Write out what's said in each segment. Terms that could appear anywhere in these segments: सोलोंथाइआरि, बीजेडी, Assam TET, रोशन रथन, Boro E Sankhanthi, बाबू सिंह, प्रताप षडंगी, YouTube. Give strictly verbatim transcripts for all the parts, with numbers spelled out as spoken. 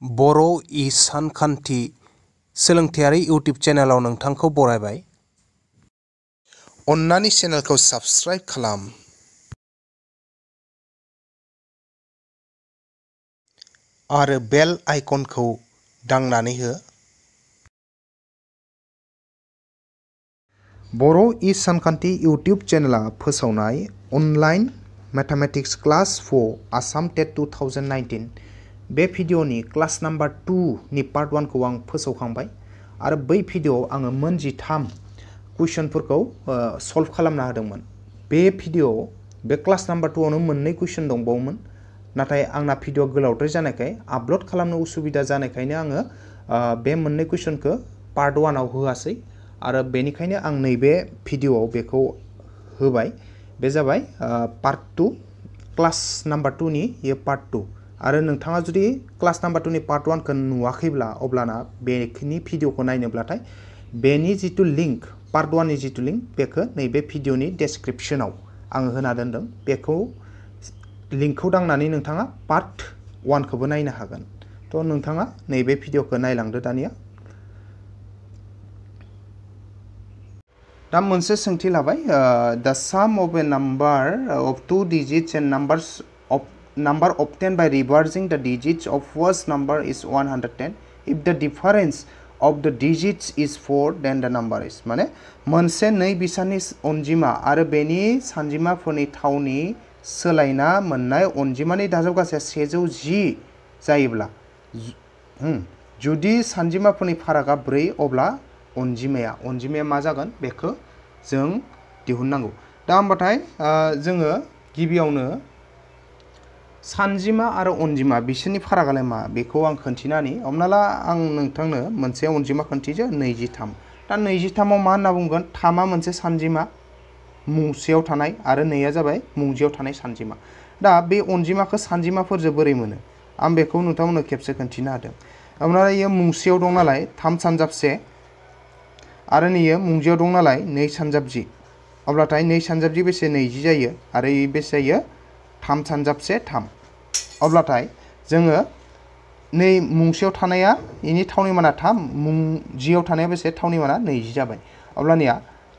Boro E Sankhanthi सोलोंथायारि YouTube चैनलाव नोंथांखौ बरायबाय अन्नानै चैनलखौ सब्सक्राइब खालाम आरो बेल आइकनखौ दांनानै हो बर' इ सानखान्थि YouTube चैनला फोसावनाय online mathematics class for Assam T E T twenty nineteen बे भिडियो नि क्लास नंबर two नि पार्ट one को आं फोसावखांबाय आरो बै भिडियोआव आङो मोन जिथाम क्वेश्चनफोरखौ सल्व खालामना होदोंमोन बे भिडियो बे क्लास नंबर two आवनो मोननै क्वेश्चन दंबावोमोन नाथाय आंना भिडियो गोलावद्राय जानायखाय आपलोड खालामनो उसुबिदा जानायखायनो आङो बे मोननै क्वेश्चनखौ पार्ट one आव होआसै आरो बेनिखायनो आं नैबे भिडियोआव बेखौ होबाय बे जाबाय part two class number two नि ये पार्ट two आरो नोंथाङा जुदि क्लास नंबर two नि पार्ट one खौ नुवाखैब्ला अब्लाना बेखिनि भिडियोखौ नायनोब्लाथाय बेनि जितु लिंक पार्ट one नि जितु लिंक बेखौ नैबे भिडियोनि डेस्क्रिप्शनाव आङो होना दोनदों बेखौ लिंकखौ दांनानै नोंथाङा पार्ट one खौबो नायनो हागोन थ' नोंथाङा नैबे भिडियोखौ नायलांदो दानिया दा मोनसे सोंथि लाबाय the sum of a number of two digits and numbers number obtained by reversing the digits of first number is one hundred ten if the difference of the digits is four then the number is माने मोनसे नै बिसानि अनजिमा आरो बेनि सानजिमाफोरनि थावनि सोलायना मोननाय अनजिमानि दाजाबगासै one hundred ten जायोब्ला जुदि सानजिमाफोरनि फारागा four अब्ला अनजिमाया अनजिमाया मा जागोन बेखौ जों दिहुननांगौ दा होमबाथाय जोङो गिबियावनो सानजिमा आरो अनजिमा बिसोरनि फारागालाय मा बेखौ आं खोन्थिनानै हमनाला आं नोंथांनो मोनसे अनजिमा खोन्थियो twenty-three दा twenty-three आव मा होनना बुंगोन three आ मोनसे सानजिमा मुसेयाव थानाय आरो two आ जाबाय मुंजियाव थानाय सानजिमा दा बे अनजिमाखौ सानजिमाफोरजों बोरै मोनो आं बेखौ नोंथांनो खेबसे खोन्थिना होदों हमनाला यो मुसेयाव दं नालाय three सानजाब से आरो नियो मुंजियाव दं नालाय two सानजाब जि अब्लाथाय two सानजाब जि बेसे twenty जायो आरो इ बेसे जायो three सानजाब से three अब्लाथाय जोङो नै मुंसेयाव थानाया इनि थावनि माना three मुंजियाव थानाया बेसे थावनि माना twenty जाबाय अब्लानिया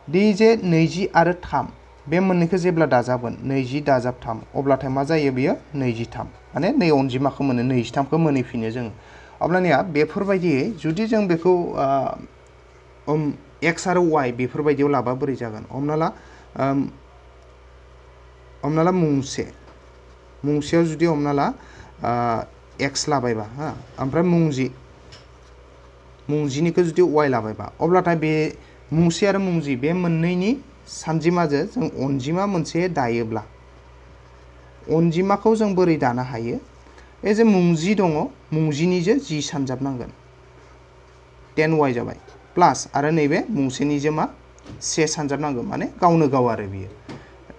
दि जे twenty आरो three बे मोननैखौ जेब्ला दाजाबगोन twenty दाजाब three अब्लाथाय मा जायो बेयो twenty-three माने नै अनजिमाखौ मोनो twenty-three खौ मोनैफिनो जों अब्लानिया बेफोरबायदियै जुदि जों बेखौ x आरो y बेफोरबायदियाव लाबा बोरै जागोन हमना ला हमना ला मुंसे मुंसेयाव जुदि हमना ला x लाबायबा हा ओमफ्राय मुंजि मुंजिनिखौ जुदि y लाबायबा अब्लाथाय बे मुंसे आरो मुंजि बे मोननैनि सानजिमाजों जों अनजिमा मोनसे दायोब्ला अनजिमाखौ जों बोरै दानो हायो ए जे मुंजि दङ मुंजिनिजों जि सानजाबनांगोन ten y जाबाय प्लस आरो नैबे मुंसेनिजों मा से सानजाबनांगौ माने गावनो गाव आरो बियो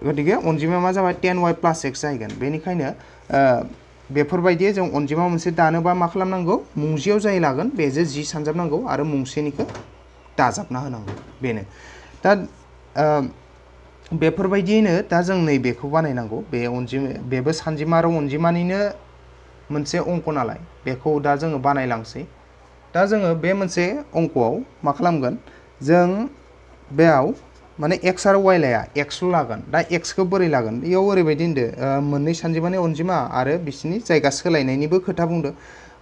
गदिगे अनजिमा मा जाबाय ten y + x जायगोन बेनिखायनो बेफोरबायदि जों अनजिमा मोनसे दानोबा मा खालामनांगौ मुंजियाव जाय लागोन बेजों जि सानजाबनांगौ आरो मुंसेनिखौ दाजाबना होनांगौ बेनो दा बेफोरबायदियैनो दा जों नै बेखौ बानायनांगौ बे अनजिमा बेबो सानजिमा आरो अनजिमानिनो मोनसे अंक नालाय बेखौ दा जोङो बानायलांसै दा जोङो बे मोनसे अंकआव मा खालामगोन जों बेयाव माने x आरो y लाया x ल लागोन दा x खौ बोरै लागोन इयाव ओरैबायदि होनदो मोननै सानजिमानि अनजिमा आरो बिसिनि जायगा सोलायनायनिबो खोथा बुंदों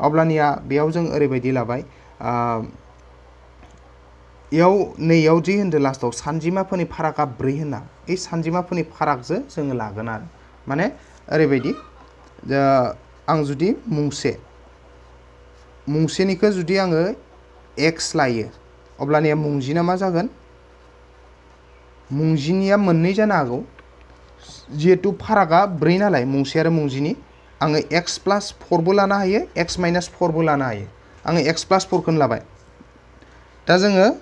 अब्लानिया बेयाव जों ओरैबायदि लाबाय इयाव नै आव जि होनदो लास्टआव सानजिमाफोरनि फारागा four होनना बे सानजिमाफोरनि फारागजों जोङो लागोन आरो माने ओरैबायदि आं जुदि मुंसे मुंसेनिखौ जुदि आङो x लायो अब्लानिया मुंजिना मा जागोन मुंजिनिया मोननै जानो हागौ जेहेतु फारागा four नालाय मुंसे आरो मुंजिनि आङो x + four बो लानो हायो x - four बो लानो हायो आङो x + four खौनो लाबाय दा जोङो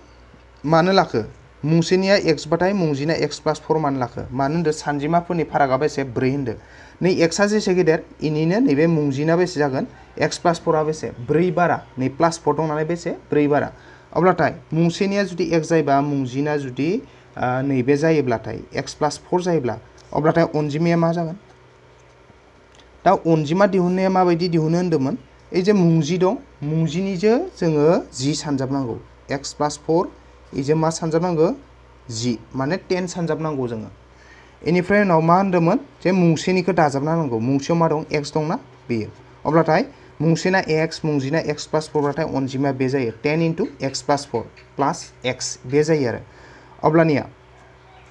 मानो लाखो मुंसेनिया x बाथाय मुंजिना x + four मान लाखो मानो होनदो सानजिमाफोरनि फारागा बेसे four होनदो नै x आ जेसे गेदेर इनिनो नैबे मुंजिना बेसे जागोन x + four आ बेसे four बारा नै + four दं नालाय बेसे four बारा अब्लाथाय मुंसेनिया जुदि x जायबा मुंजिना जुदि नैबे जायोब्लाथाय x + four जायोब्ला अब्लाथाय अनजिमाया मा जागोन दा अनजिमा दिहुननाया माबायदि दिहुनो होनदोंमोन एजे मुंजी दं मुंजीनि जे जोङो जि सानजाबनांगौ x + four एजे मा सानजाबनांगौ जि माने ten सानजाबनांगौ जोङो एनिफ्राय उनाव मा होनदोंमोन जे मुंसेनिखौ दाजाबनांगौ मुंसेयाव मा दं x दंना बेयो अब्लाथाय मुंसेना x मुंजिना x + four बाथाय अनजिमा बे जायो ten * x + four + x बे जायो आरो अब्लानिया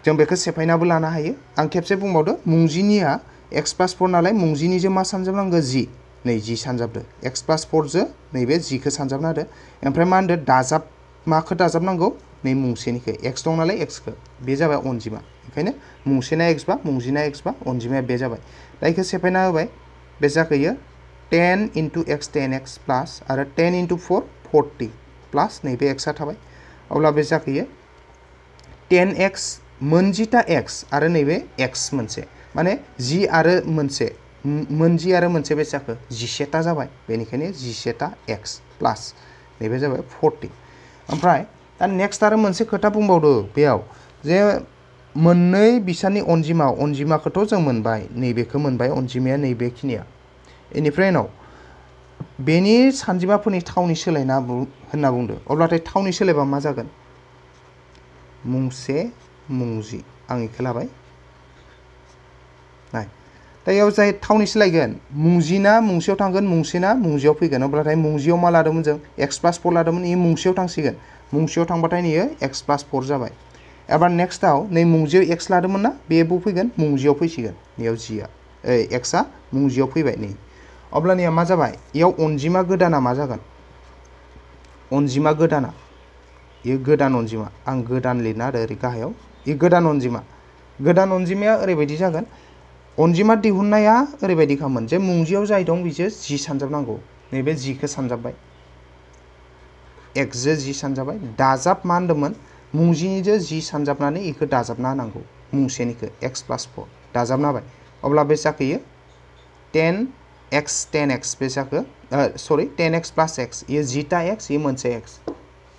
जों बेखौ सेफायनाबो लानो हायो आं खेबसे बुंबावदो मुंजिनिया x + four नालाय मुंजिनि जे मा सानजाबनांगौ जि नै जि सानजाबदो x + four जो नैबे जि खौ सानजाबना होदो ओमफ्राय मा होनदो दाजाब माखौ दाजाबनांगौ नै मुंसेनिखौ x दं नालाय x खौ बे जाबाय अनजिमा ओंखायनो मुंसेना x बा मुंजिना x बा अनजिमाया बे जाबाय दा इखौ सेफायना होबाय बे जाखयो ten * x ten x + आरो ten * four forty + नैबे x आ थाबाय अब्ला बे जाखयो ten x मोनजिता x आरो नैबे x मोनसे माने जि आरो मोनसे मोनजि आरो मोनसे बे जाखो eleven ता जाबाय बेनिखायनो eleven ता x प्लस नैबे जाबाय forty ओमफ्राय दा नेक्स्ट आरो मोनसे खोथा बुंबावदो बेयाव जे मोननै बिसानि अनजिमा अनजिमाखौथ' जों मोनबाय नैबेखौ मोनबाय अनजिमाया नैबेखिनिया एनिफ्राय नाव बेनि सानजिमाफोरनि थावनि सोलायना होनना बुंदो अब्लाथाय थावनि सोलायबा मा जागोन मुंसे मुंजि आं इखौ लाबाय नाय दा याव जाय थावनि सोलायगोन मुंजिना मुंसेयाव थांगोन मुंसेना मुंजियाव फैगोन अब्लाथाय मुंजियाव मा लादोंमोन जों x + four लादोंमोन इ मुंसेयाव थांसिगोन मुंसेयाव थांबाथाय नियो x + four जाबाय एबार नेक्स्ट आव नै मुंजियाव x लादोंमोन ना बेबो फैगोन मुंजियाव फैसिगोन नियाव g आ ए x आ मुंजियाव फैबाय नै अब्लानिया मा जाबाय याव अनजिमा गोदाना मा जागोन अनजिमा गोदाना यो गोदान अनजिमा आं गोदान लिरना होदो ओरै गाहायाव इ गोदान अनजिमा गोदान अनजिमाया ओरैबायदि जागोन अनजिमा दिहुननाया ओरैबायदि खामोन जे मुंजियाव जाय दं बिजो जि सानजाबनांगौ नैबे जि खौ सानजाबबाय x जो जि सानजाबबाय दाजाब मा होनदोंमोन मुंजिनि जो जि सानजाबनानै इखौ दाजाबना होनांगौ मुंसेनिखौ x + four दाजाबना बाय अब्ला बे जाखयो ten x ten x बे जाखो सॉरी ten x + x यो जिता x यो मोनसे x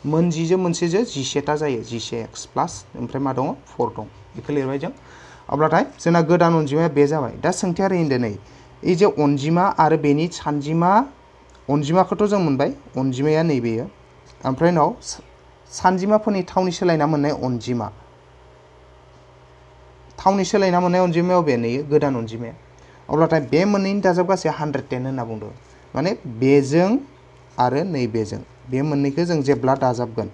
मोनजि जो मोनसे जो eleven ता जायो eleven x + ओमफ्राय मा दङ four दं इखौ लिरबाय जों अब्लाथाय जोंना गोदान अनजिमाया बे जाबाय दा सोंथिया रैंदो नै इ जे अनजिमा आरो बेनि सानजिमा अनजिमाखौथ' जों मोनबाय अनजिमाया नै बेयो ओमफ्राय नाव सानजिमाफोरनि थावनि सोलायना मोननाय अनजिमा थावनि सोलायना मोननाय अनजिमायाव बे नै गोदान अनजिमाया अब्लाथाय बे मोननैनि दाजाब गासै one hundred ten होनना बुंदों माने बेजों आरो नै बेजों बे मोननैखौ जों जेब्ला दाजाबगोन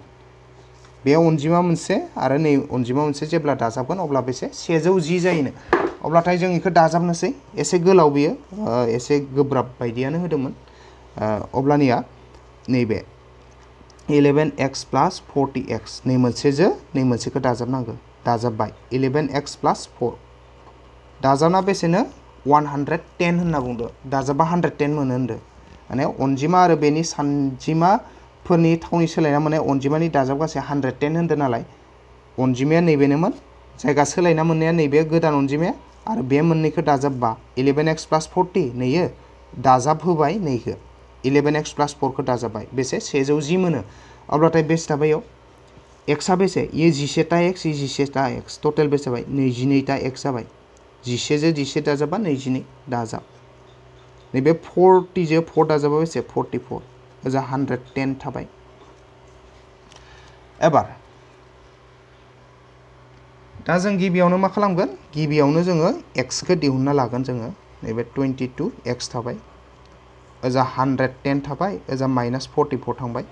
बे अनजिमा मोनसे आरो नै अनजिमा मोनसे जेब्ला दाजाबगोन अब्ला बेसे one hundred ten जायोनो अब्लाथाय जों इखौ दाजाबनोसै एसे गोलाव बियो एसे गोब्राब बायदियानो होदोंमोन अब्लानिया नैबे eleven x + forty x नै मोनसेजो नै मोनसेखौ दाजाबनांगौ दाजाबबाय eleven x + four दाजाबना बेसेनो one hundred ten होनना बुंदो दाजाबबा one hundred ten मोनो होनदो माने अनजिमा आरो बेनि सानजिमा फोरनि थावनि सोलायना मोननाय अनजिमानि दाजाब गासै one hundred ten होनदों नालाय अनजिमाया नैबेनोमोन जायगा सोलायना मोननाया नैबे गोदान अनजिमाया आरो बे मोननैखौ दाजाबबा eleven x + forty नैयो दाजाब होबाय नैखौ eleven x + four खौ दाजाबबाय बेसे one hundred ten मोनो अब्लाथाय बेसे थाबाय याव x आ बेसे ये eleven ता x eleven ता x टोटल बेसे जाबाय twenty-two ता x जाबाय eleven जों eleven दाजाबबा twenty-two दाजाब नैबे forty जों four दाजाबबा बेसे forty-four जा one hundred ten थाबाय एबार दा जों गिबियावनो मा खालामगोन गिबियावनो जोङो x खौ दिहुनना लागोन जोङो नैबे twenty-two x थाबाय जा one hundred ten थाबाय जा minus forty-four थांबाय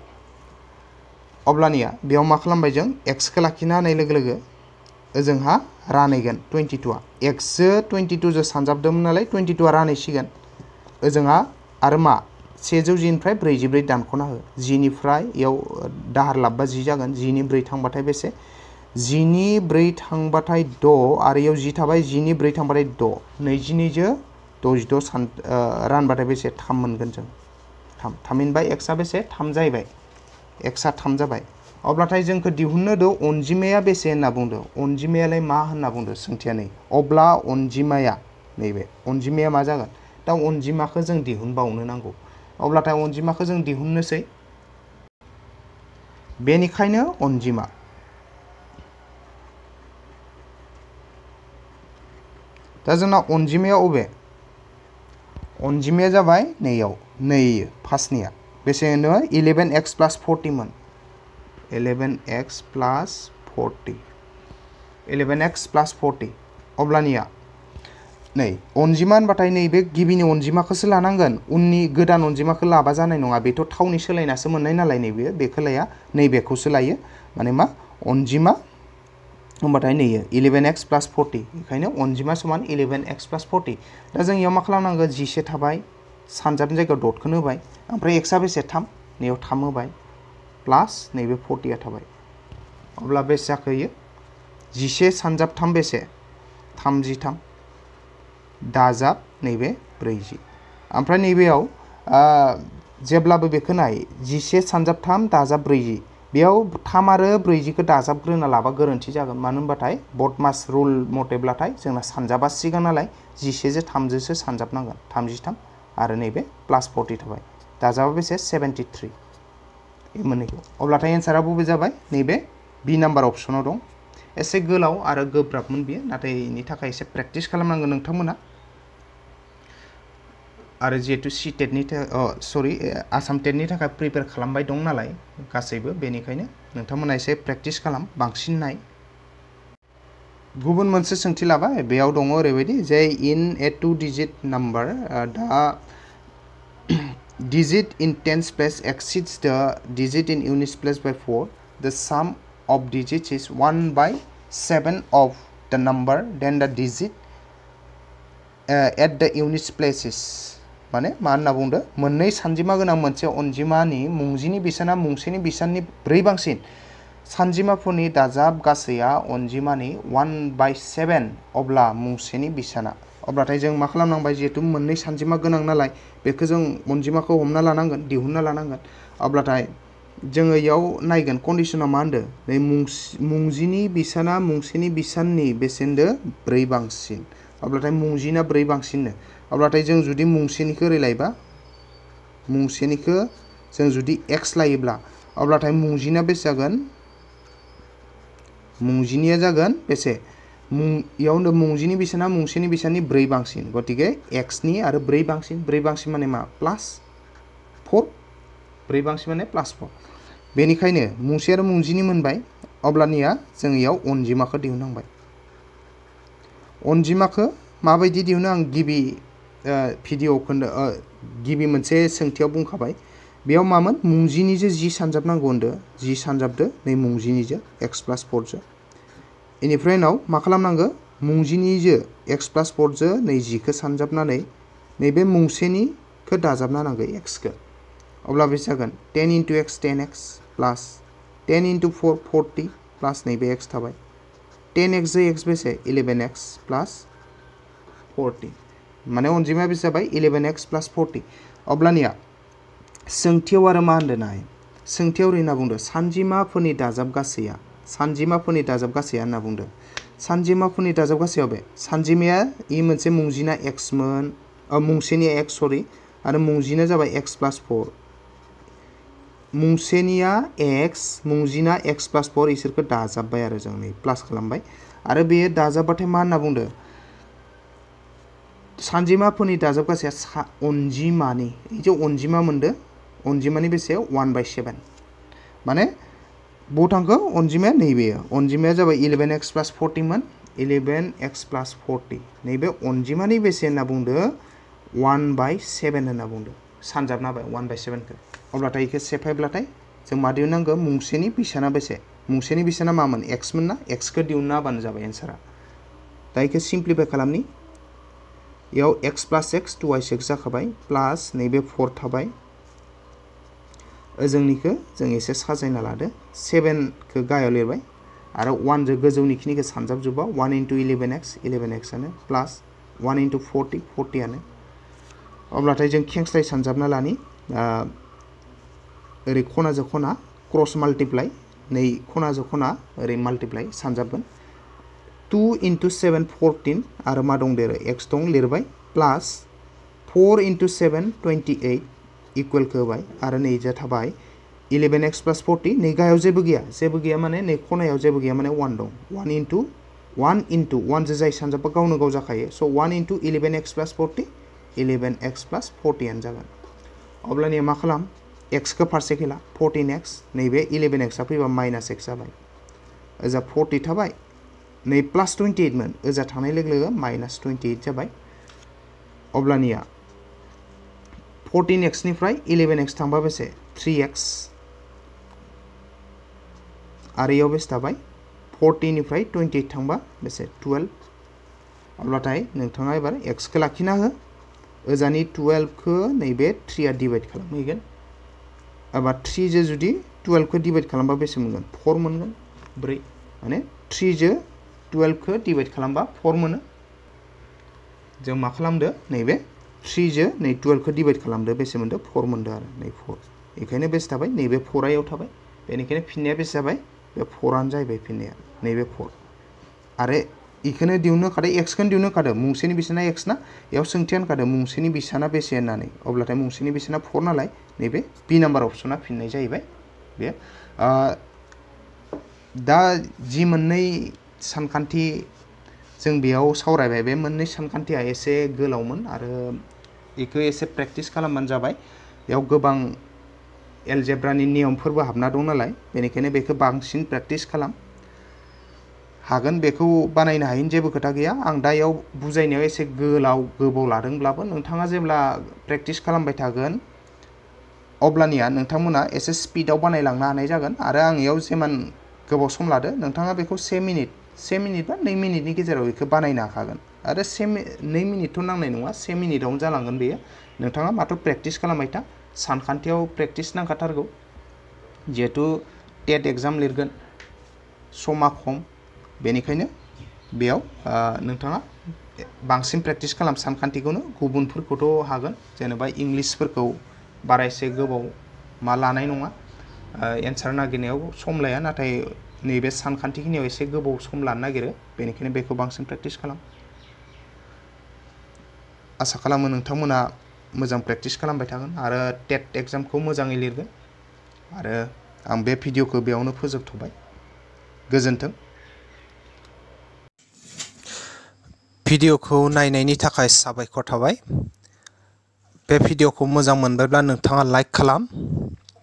अब्लानिया बेयाव मा खालामबाय जों x खौ लाखिना होनाय लोगो लोगो जोंहा रानैगोन twenty-two आ x जों twenty-two जों सानजाबदोंमोन नालाय twenty-two आ रानैसिगोन जोंहा आरो मा one hundred ten निफ्राय forty-four दानख'ना हो ten निफ्राय याव दाहार लाबबा ten जागोन ten नि four थांबाथाय बेसे ten नि four थांबाथाय six आरो याव ten थाबाय ten नि four थांबाथाय six twenty-two जों sixty-six सान रानबाथाय बेसे three मोनगोन जों three थामहिनबाय x आ बेसे three जाहैबाय x आ three जाबाय अब्लाथाय जोंखौ दिहुननो दो अनजिमाया बेसे होनना बुंदो अनजिमायालाय मा होनना बुंदो सोंथिया नै अब्ला अनजिमाया नैबे अनजिमाया मा जागोन दा अनजिमाखौ जों दिहुनबावनो नांगौ अब्लाथाय अनजिमाखौ जों दिहुननोसै बेनिखायनो अनजिमा दा जोंना अनजिमाया अबे अनजिमाया जाबाय नैयाव नहीं फास्टनिया बेसे नो eleven x plus forty मन eleven x plus forty eleven x plus forty अब्लानिया नहीं अनजिमान बाथाय नैबे गिबिनि अनजिमाखौसो लानांगोन उननि गोदान अनजिमाखौ लाबा जानाय नङा बेथ' थावनि सोलायनासो मोननाय नालाय नैबे बेखौ लाया नैबेखौसो लायो माने मा अनजिमा होमबाथाय नैयो eleven x plus forty इखायनो अनजिमा समान eleven x plus forty दा जों इयाव मा खालामनांगोन जिसे थाबाय सानजाबनि जायगायाव डटखौनो होबाय ओमफ्राय x आ बेसे थाम नैयाव थाम होबाय प्लस नैबे forty आ थाबाय अब्ला बेसे जाखोयो जिसे सानजाब थाम बेसे थामजिथाम दाजाब नैबे ब्रैजि ओमफ्राय नैबेयाव जेब्लाबो बेखौ नाय जिसे सानजाब थाम दाजाब ब्रैजि बेयाव थाम आरो ब्रैजि खौ दाजाबग्रोना लाबा गोरोन्थि जागोन मानो होनबाथाय बडमास रुल मथेब्लाथाय जोंना सानजाबा सिगां नालाय जिसे जों थामजि सो सानजाबनांगोन थामजिथाम आरो नैबे प्लस forty थाबाय दाजाबा बेसे seventy three ए मोननैखौ अब्लाथाय आन्सारा बबे जाबाय नैबे बी नम्बर अपसनाव दं एसे गोलाव आरो गोब्राबमोन बियो नाथाय इनि थाखाय एसे प्रेक्टिस खालामनांगोन नोंथांमोना आरो जेतु सी टेट नि सॉरी आसाम टेट नि थाखाय प्रिपेयर खालामबाय दं नालाय गासैबो बेनिखायनो नोंथांमोना एसे प्रेक्टिस खालाम बांसिन नाय गुबुन मोनसे सोंथि लाबाय बेयाव दङ ओरैबायदि जे in a two digit number दा digit in tens place exceeds the digit in units place by four the sum of digits is one by seven of the number then the digit uh, at the units place is माने मा होनना बुंदो मोननै सानजिमा गोनां मोनसे अनजिमानि मुंजिनि बिसाना मुंसेनि बिसाननि ब्रै बांसिन सानजिमाफोरनि दाजाब गासैया अनजिमानि one by seven अब्ला मुंसेनि बिसाना अब्लाथाय जों मा खालामनांबाय जिहेतु मोननै सानजिमा गोनां नालाय बेखौ जों अनजिमाखौ हमना लानांगोन दिहुनना लानांगोन अब्लाथाय जोङो याव नायगोन कन्डिशना मा होनदो नै मुंजिनि बिसाना मुंसेनि बिसाननि बेसेनदो ब्रै बांसिन अब्लाथाय मुंजिना ब्रै बांसिननो अब्लाथाय जों जुदि मुंसेनिखौ रेलायबा मुंसेनिखौ जों जुदि x लायोब्ला अब्लाथाय मुंजिना बेसे जागोन मुंजिनिया जागोन बेसे मुं यावनो मुंजिनि बिसाना मुंसेनि बिसाननि ब्रै बांसिन गतिके x नि आरो ब्रै बांसिन ब्रै बांसिन माने मा प्लस four ब्रै बांसिन माने प्लस four बेनिखायनो मुंसे आरो मुंजिनि मोनबाय अब्लानिया जों याव अनजिमाखौ दिहुननांबाय अनजिमाखौ माबायदि दिहुनो आं गिबि भिडिअ खोन्दो गिबि मोनसे सोंथियाव बुंखाबाय बेयाव मामोन मुंजिनिजो जि सानजाबनांगौ होनदो जि सानजाबदो नै मुंजिनिजो x plus four जो इनिफ्राय नाव मा खालामनांगौ मुंजिनिजो x plus four जो नै जि खौ सानजाबनानै नैबे मुंसेनिखौ दाजाबना नांगौ x खौ अब्ला बेसे जागोन ten into x ten x plus ten into four forty plus नैबे x थाबाय ten x जो x बेसे eleven x plus forty माने अनजिमाया बेसे जाबाय eleven x plus forty अब्लानिया सोंथियाव आरो मा होनदों नाय सोंथियाव रिना बुंदों सानजिमाफोरनि दाजाब गासैया सानजिमाफोरनि दाजाब गासैया होनना बुंदों सानजिमाफोरनि दाजाब गासैया बे सानजिमाया इ मोनसे मुंजिना x मोन मुंसेनिया x सॉरी आरो मुंजिना जाबाय x plus four मुंसेनिया x मुंजिना x plus four इसोरखौ दाजाबबाय आरो जों नै प्लस खालामबाय आरो बे दाजाबबाथाय मा होनना बुंदों सानजिमाफोरनि दाजाब गासैया अनजिमानि जे अनजिमा मोनदो अनजिमानि बेसे one by seven माने बथांखौ अनजिमाया नैबेयो अनजिमाया जाबाय eleven x plus forty मोन eleven x plus forty नैबे अनजिमानि बेसे होनना बुंदो one by seven होनना बुंदो सानजाबना बाय one by seven खौ अब्लाथाय इखौ सेफायब्लाथाय जों मा दिहुननांगौ मुंसेनि बिसाना बेसे मुंसेनि बिसाना मामोन x मोन ना x खौ दिहुनना बानो जाबाय आन्सारा दा इखौ सिम्प्लिफाइ खालामनि याव x plus x two by six जाखाबाय प्लस नैबे four थाबाय ओजोंनिखौ जों एसे साजायना लादो seven खौ गाहायाव लिरबाय आरो one जों गोजौनिखिनिखौ सानजाबजोबबा one into eleven x eleven x आनो plus one into forty forty आनो अब्लाथाय जों खेंस्लाय सानजाबना लानि ओरै खनाजों खना क्रस माल्टिप्लाइ नै खनाजों खना ओरै माल्टिप्लाइ सानजाबगोन two into seven fourteen आरो मा दं देरो x दं लिरबाय plus four into seven twenty eight equal खौ होबाय आरो नै जा थाबाय eleven x plus forty नै गाहायाव जेबो गैया जेबो गैया माने नै खनायाव जेबो गैया माने one दं one into one into one जो जाय सानजाबबा गावनो गाव जाखायो so one into eleven x plus forty eleven x plus forty आनो जागोन अब्लानिया मा खालाम x को फारसे खेला fourteen x नैबे eleven x आ फैबा minus x जाबाय ओजा forty थाबाय नै plus twenty-eight मोन ओजा थांनाय लोगो लोगो minus twenty-eight जाबाय अब्लानिया fourteen x निफ्राय eleven x थांबा बेसे three x आरो इयाव बेसे थाबाय forty निफ्राय twenty-eight थांबा बेसे twelve अब्लाथाय नोंथाङा एबार x को लाखिना हो ओजानि twelve को नैबे three आ डिवाइड खालामहैगोन एबा three जे जुदि twelve को डिवाइड खालामबा बेसे मोनगोन four मोनगोन four माने three जे twelve को डिवाइड खालामबा four मोनो जों मा खालामदो नैबे three जे नै twelve को डिवाइड खालामदो बेसे मोनदो four मोनदो आरो नै four इखायनो बेसे थाबाय नैबे four आ याव थाबाय बेनिखायनो फिननाया बेसे जाबाय बे four आनो जाहैबाय फिननाया नैबे four आरो इखोनो दिउनो खादो x खौनो दिउनो खादो मुंसेनि बिसाना x ना याव सोंथियान खादो मुंसेनि बिसाना बेसे होननानै अब्लाथाय मुंसेनि बिसाना four नालाय नैबे बी नम्बर ऑप्शना फिननाय जाहैबाय बे आ दा जि मोननै सानखान्थि जों बेयाव सावरायबाय बे मोननै सानखान्थिया एसे गोलावमोन आरो इखौ एसे प्रेक्टिस खालामबानो जाबाय याव गोबां एलजेब्रानि नियमफोरबो हाबना दं नालाय बेनिखायनो बेखौ बांसिन प्रेक्टिस खालाम हागोन बेखौ बानायनो हायिन जेबो खोथा गैया आं दा याव बुजायनायाव एसे गोलाव गोबाव लादोंब्लाबो नोंथाङा जेब्ला प्रेक्टिस खालामबाय थागोन अब्लानिया नोंथांमोना एसे स्पीडआव बानायलांनो हानाय जागोन आरो आं याव जेमान गोबाव सम लादो नोंथाङा बेखौ one minute one minute बा two minute नि गेजेराव बेखौ बानायनो हाखागोन आरो two minute थ' नांनाय नङा one minute आवनो जालांगोन बेयो नोंथाङा मात्र प्रेक्टिस खालामबाय था सानखान्थियाव प्रेक्टिस नांखाथारगौ जेहेतु टेट एग्जाम लिरगोन समा खम बेनिखायनो बेयाव नोंथाङा बांसिन प्रेक्टिस खालाम सानखान्थिखौनो गुबुनफोरखौथ' हागोन जेनेबा इंग्लिशफोरखौ बारा एसे गोबाव मा लानाय नङा एन्सार नागिरनायाव सम लाया नाथाय नैबे सानखान्थिखिनियाव एसे गोबाव सम लानो नागिरो बेनिखायनो बेखौ बांसिन प्रेक्टिस खालाम आसा खालामो नोंथांमोना मोजां प्रेक्टिस खालामबाय थागोन आरो टेट एग्जामखौ मोजाङै लिरगोन आरो आं बे भिडिअखौ बेयावनो फोजोबथ'बाय गोजोन्थों भिडिअखौ नायनायनि थाखाय साबायखर थाबाय बे भिडिअखौ मोजां मोनबायब्ला नोंथाङा लाइक खालाम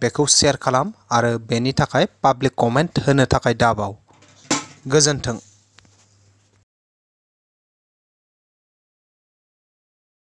बेखौ शेयार खालाम आरो बेनि थाखाय पाब्लिक कमेन्ट होनो थाखाय दाबाव गोजोन्थों।